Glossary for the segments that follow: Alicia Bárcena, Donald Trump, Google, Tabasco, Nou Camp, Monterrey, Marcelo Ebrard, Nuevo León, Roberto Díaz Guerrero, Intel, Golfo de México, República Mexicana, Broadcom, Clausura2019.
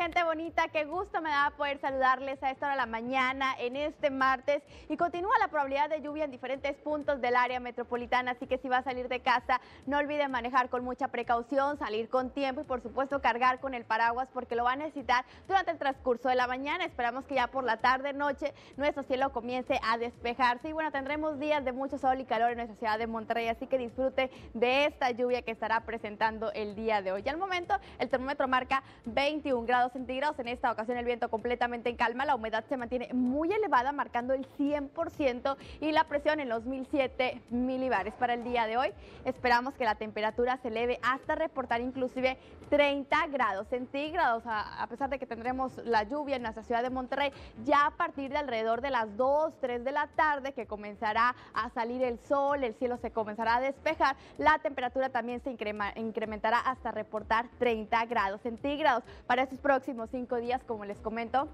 gente bonita, qué gusto me da poder saludarles a esta hora de la mañana en este martes, y continúa la probabilidad de lluvia en diferentes puntos del área metropolitana, así que si va a salir de casa no olvide manejar con mucha precaución, salir con tiempo y por supuesto cargar con el paraguas porque lo va a necesitar durante el transcurso de la mañana. Esperamos que ya por la tarde, noche, nuestro cielo comience a despejarse y bueno, tendremos días de mucho sol y calor en nuestra ciudad de Monterrey, así que disfrute de esta lluvia que estará presentando el día de hoy. Al momento el termómetro marca 21 grados centígrados. En esta ocasión el viento completamente en calma, la humedad se mantiene muy elevada marcando el 100% y la presión en los 1007 milibares. Para el día de hoy esperamos que la temperatura se eleve hasta reportar inclusive 30 grados centígrados, a pesar de que tendremos la lluvia en nuestra ciudad de Monterrey ya a partir de alrededor de las 2, 3 de la tarde, que comenzará a salir el sol, el cielo se comenzará a despejar, la temperatura también se incrementará hasta reportar 30 grados centígrados. Para estos próximos 5 días, como les comento,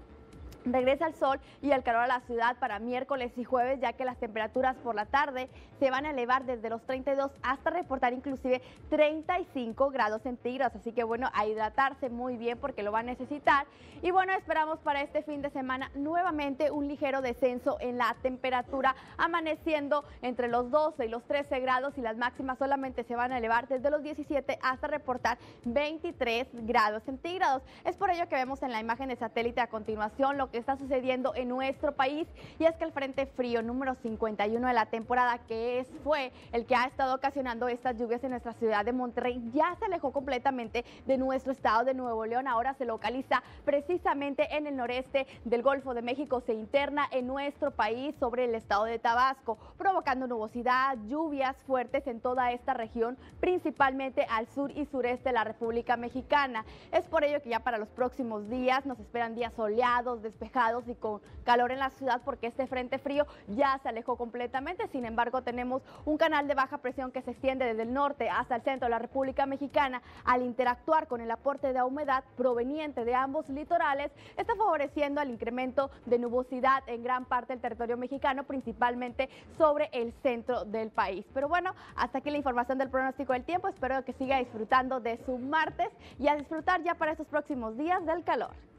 regresa el sol y el calor a la ciudad para miércoles y jueves, ya que las temperaturas por la tarde se van a elevar desde los 32 hasta reportar inclusive 35 grados centígrados. Así que bueno, a hidratarse muy bien porque lo va a necesitar. Y bueno, esperamos para este fin de semana nuevamente un ligero descenso en la temperatura, amaneciendo entre los 12 y los 13 grados y las máximas solamente se van a elevar desde los 17 hasta reportar 23 grados centígrados. Es por ello que vemos en la imagen de satélite a continuación lo que está sucediendo en nuestro país, y es que el frente frío número 51 de la temporada, que fue el que ha estado ocasionando estas lluvias en nuestra ciudad de Monterrey, ya se alejó completamente de nuestro estado de Nuevo León. Ahora se localiza precisamente en el noreste del Golfo de México, se interna en nuestro país sobre el estado de Tabasco, provocando nubosidad, lluvias fuertes en toda esta región, principalmente al sur y sureste de la República Mexicana. Es por ello que ya para los próximos días nos esperan días soleados, despejados y con calor en la ciudad, porque este frente frío ya se alejó completamente. Sin embargo, tenemos un canal de baja presión que se extiende desde el norte hasta el centro de la República Mexicana. Al interactuar con el aporte de humedad proveniente de ambos litorales, está favoreciendo el incremento de nubosidad en gran parte del territorio mexicano, principalmente sobre el centro del país. Pero bueno, hasta aquí la información del pronóstico del tiempo. Espero que siga disfrutando de su martes y a disfrutar ya para estos próximos días del calor.